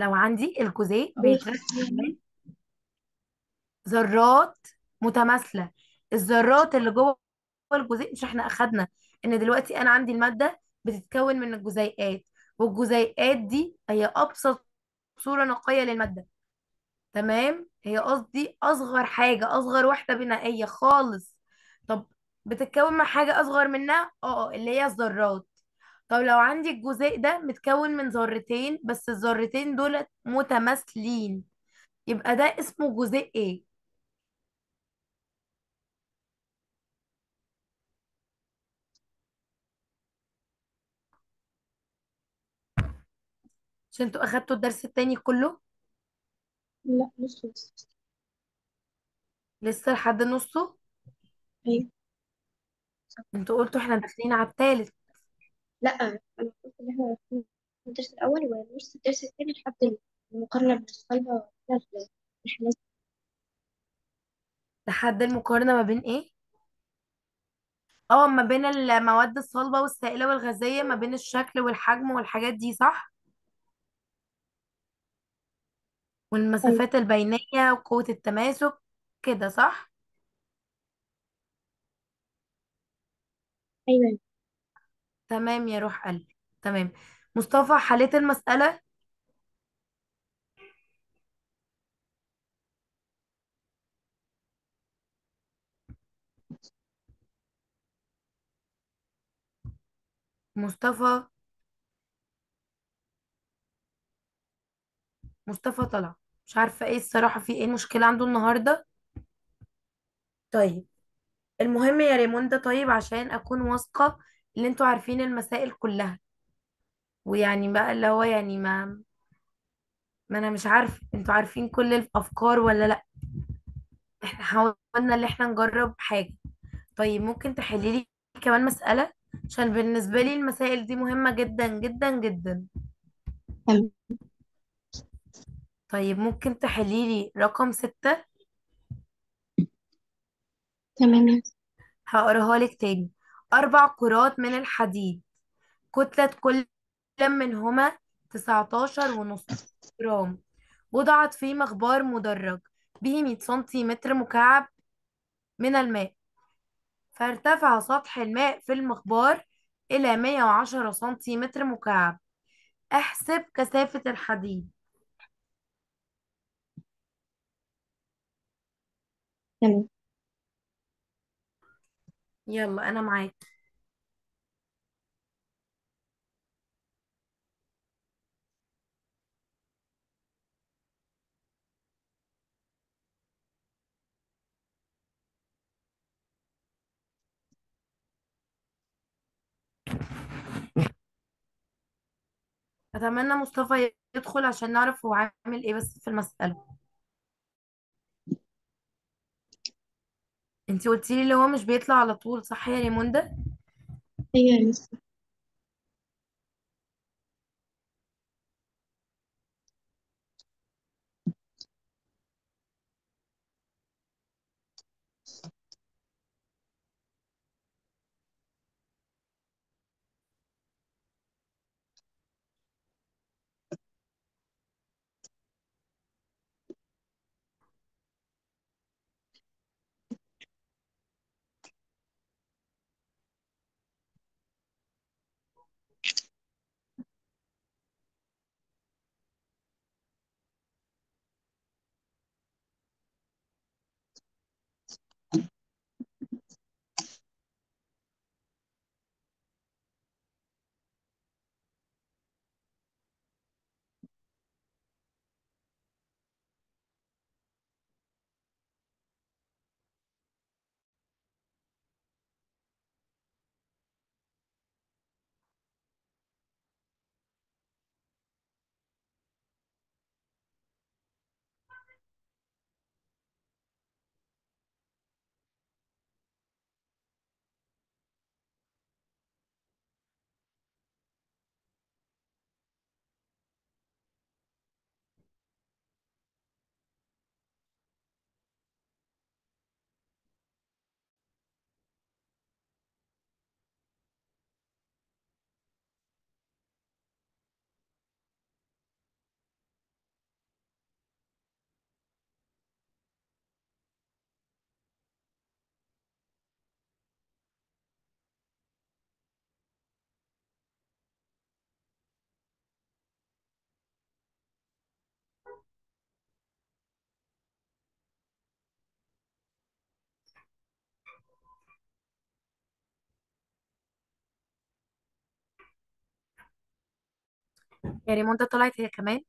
لو عندي الجزيء بيتركب من ذرات متماثله، الذرات اللي جوه الجزيء مش احنا اخدنا ان دلوقتي انا عندي الماده بتتكون من الجزيئات، والجزيئات دي هي ابسط صوره نقيه للماده، تمام؟ هي قصدي اصغر حاجه، اصغر وحده بنائيه خالص. طب بتتكون من حاجه اصغر منها اللي هي الذرات. طب لو عندي الجزيء ده متكون من ذرتين بس، الذرتين دول متماثلين، يبقى ده اسمه جزيء ايه؟ عشان انتوا اخدتوا الدرس التاني كله لا مش خلص. لسه لحد نصه، أيوة. انتوا قلتوا احنا داخلين على التالت. لا انا قلت ان احنا في الدرس الاول ونص الدرس الثاني لحد المقارنه بين الصلبه والحلال، لحد المقارنه ما بين ايه؟ ما بين المواد الصلبه والسائله والغازيه، ما بين الشكل والحجم والحاجات دي، صح؟ أيوة. والمسافات البينيه وقوه التماسك كده، صح؟ ايوه تمام يا روح قلبي. تمام مصطفى، حليت المساله؟ مصطفى طلع، مش عارفه ايه الصراحه، في ايه المشكله عنده النهارده؟ طيب المهم يا ريموندا، طيب عشان اكون واثقه ان انتوا عارفين المسائل كلها، ويعني بقى اللي هو يعني ما انا مش عارفه انتوا عارفين كل الافكار ولا لا، احنا حاولنا ان احنا نجرب حاجه. طيب ممكن تحلي لي كمان مساله؟ عشان بالنسبه لي المسائل دي مهمه جدا جدا جدا. تمام. طيب ممكن تحلي لي رقم 6؟ تمام هقراها لك تاني. 4 كرات من الحديد، كتلة كل منهما 19.5 جرام، وضعت في مخبار مدرج به 100 سنتيمتر مكعب من الماء، فارتفع سطح الماء في المخبار إلى 110 سنتيمتر مكعب. احسب كثافة الحديد. تمام. يلا أنا معاك. أتمنى مصطفى يدخل عشان نعرف هو عامل إيه بس في المسألة. انتي قلتي لي اللي هو مش بيطلع على طول، صح يا ريموندا؟ ايوه لسه. يا ريموندا طلعت هي كمان.